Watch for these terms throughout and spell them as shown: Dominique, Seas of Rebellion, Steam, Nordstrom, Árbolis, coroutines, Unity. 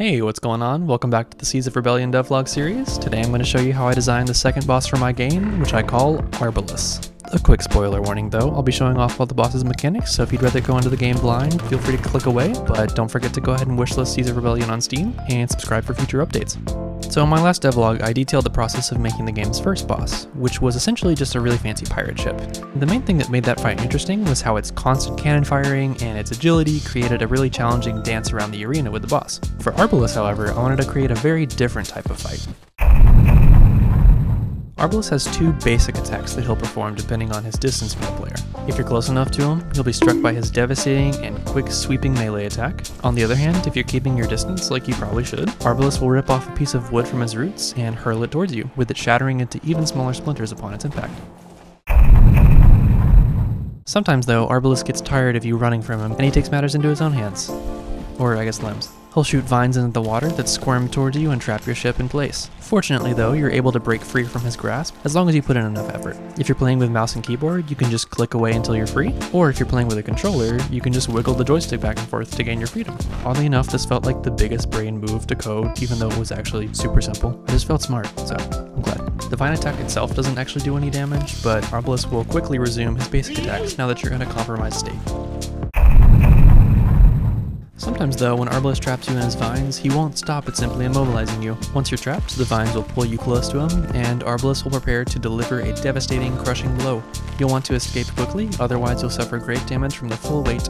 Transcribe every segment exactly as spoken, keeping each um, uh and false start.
Hey, what's going on? Welcome back to the Seas of Rebellion devlog series. Today I'm going to show you how I designed the second boss for my game, which I call Árbolis. A quick spoiler warning though, I'll be showing off all the boss's mechanics, so if you'd rather go into the game blind, feel free to click away, but don't forget to go ahead and wishlist Seas of Rebellion on Steam, and subscribe for future updates. So in my last devlog, I detailed the process of making the game's first boss, which was essentially just a really fancy pirate ship. The main thing that made that fight interesting was how its constant cannon firing and its agility created a really challenging dance around the arena with the boss. For Árbolis, however, I wanted to create a very different type of fight. Árbolis has two basic attacks that he'll perform depending on his distance from the player. If you're close enough to him, you'll be struck by his devastating and quick sweeping melee attack. On the other hand, if you're keeping your distance, like you probably should, Árbolis will rip off a piece of wood from his roots and hurl it towards you, with it shattering into even smaller splinters upon its impact. Sometimes though, Árbolis gets tired of you running from him and he takes matters into his own hands. Or I guess limbs. He'll shoot vines into the water that squirm towards you and trap your ship in place. Fortunately though, you're able to break free from his grasp as long as you put in enough effort. If you're playing with mouse and keyboard, you can just click away until you're free, or if you're playing with a controller, you can just wiggle the joystick back and forth to gain your freedom. Oddly enough, this felt like the biggest brain move to code, even though it was actually super simple. I just felt smart, so I'm glad. The vine attack itself doesn't actually do any damage, but Árbolis will quickly resume his basic attacks now that you're in a compromised state. Sometimes though, when Árbolis traps you in his vines, he won't stop at simply immobilizing you. Once you're trapped, the vines will pull you close to him, and Árbolis will prepare to deliver a devastating, crushing blow. You'll want to escape quickly, otherwise you'll suffer great damage from the full weight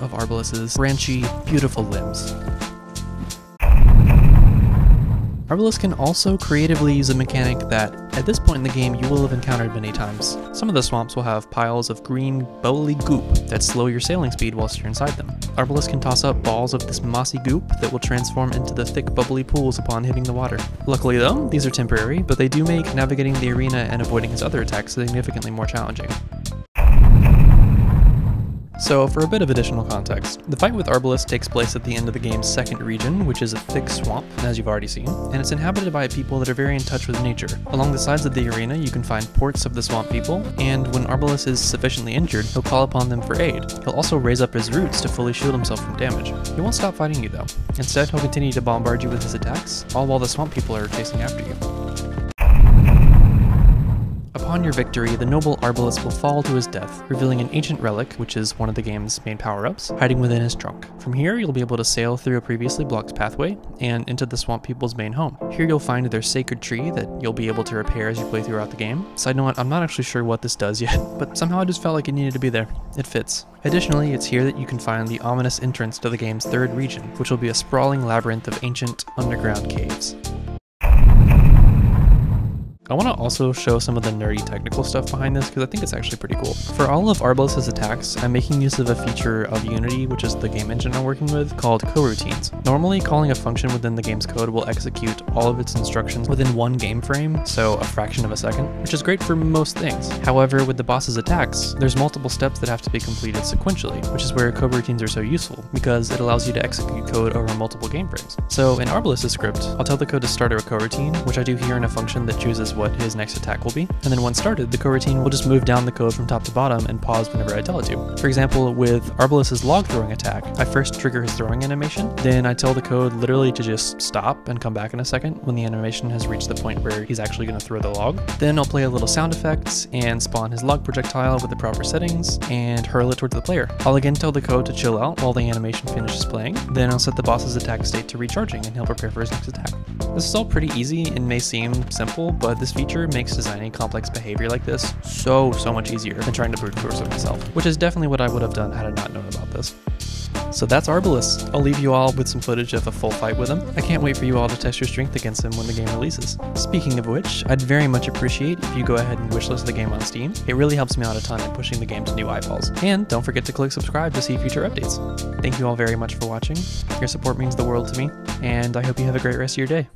of Árbolis's branchy, beautiful limbs. Árbolis can also creatively use a mechanic that, at this point in the game, you will have encountered many times. Some of the swamps will have piles of green, bowly goop that slow your sailing speed whilst you're inside them. Árbolis can toss up balls of this mossy goop that will transform into the thick, bubbly pools upon hitting the water. Luckily though, these are temporary, but they do make navigating the arena and avoiding his other attacks significantly more challenging. So for a bit of additional context, the fight with Árbolis takes place at the end of the game's second region, which is a thick swamp, as you've already seen, and it's inhabited by people that are very in touch with nature. Along the sides of the arena, you can find ports of the swamp people, and when Árbolis is sufficiently injured, he'll call upon them for aid. He'll also raise up his roots to fully shield himself from damage. He won't stop fighting you though. Instead, he'll continue to bombard you with his attacks, all while the swamp people are chasing after you. Upon your victory, the noble Árbolis will fall to his death, revealing an ancient relic, which is one of the game's main power-ups, hiding within his trunk. From here, you'll be able to sail through a previously blocked pathway and into the swamp people's main home. Here you'll find their sacred tree that you'll be able to repair as you play throughout the game. Side note, I'm not actually sure what this does yet, but somehow I just felt like it needed to be there. It fits. Additionally, it's here that you can find the ominous entrance to the game's third region, which will be a sprawling labyrinth of ancient underground caves. I want to also show some of the nerdy technical stuff behind this because I think it's actually pretty cool. For all of Árbolis's attacks, I'm making use of a feature of Unity, which is the game engine I'm working with, called coroutines. Normally, calling a function within the game's code will execute all of its instructions within one game frame, so a fraction of a second, which is great for most things. However, with the boss's attacks, there's multiple steps that have to be completed sequentially, which is where coroutines are so useful because it allows you to execute code over multiple game frames. So in Árbolis's script, I'll tell the code to start a coroutine, which I do here in a function that chooses what his next attack will be, and then once started, the coroutine will just move down the code from top to bottom and pause whenever I tell it to. For example, with Árbolis's log throwing attack, I first trigger his throwing animation, then I tell the code literally to just stop and come back in a second when the animation has reached the point where he's actually going to throw the log. Then I'll play a little sound effect and spawn his log projectile with the proper settings and hurl it towards the player. I'll again tell the code to chill out while the animation finishes playing, then I'll set the boss's attack state to recharging and he'll prepare for his next attack. This is all pretty easy and may seem simple, but this feature makes designing complex behavior like this so, so much easier than trying to brute force it myself, which is definitely what I would have done had I not known about this. So that's Árbolis. I'll leave you all with some footage of a full fight with him. I can't wait for you all to test your strength against him when the game releases. Speaking of which, I'd very much appreciate if you go ahead and wishlist the game on Steam. It really helps me out a ton in pushing the game to new eyeballs. And don't forget to click subscribe to see future updates. Thank you all very much for watching. Your support means the world to me, and I hope you have a great rest of your day.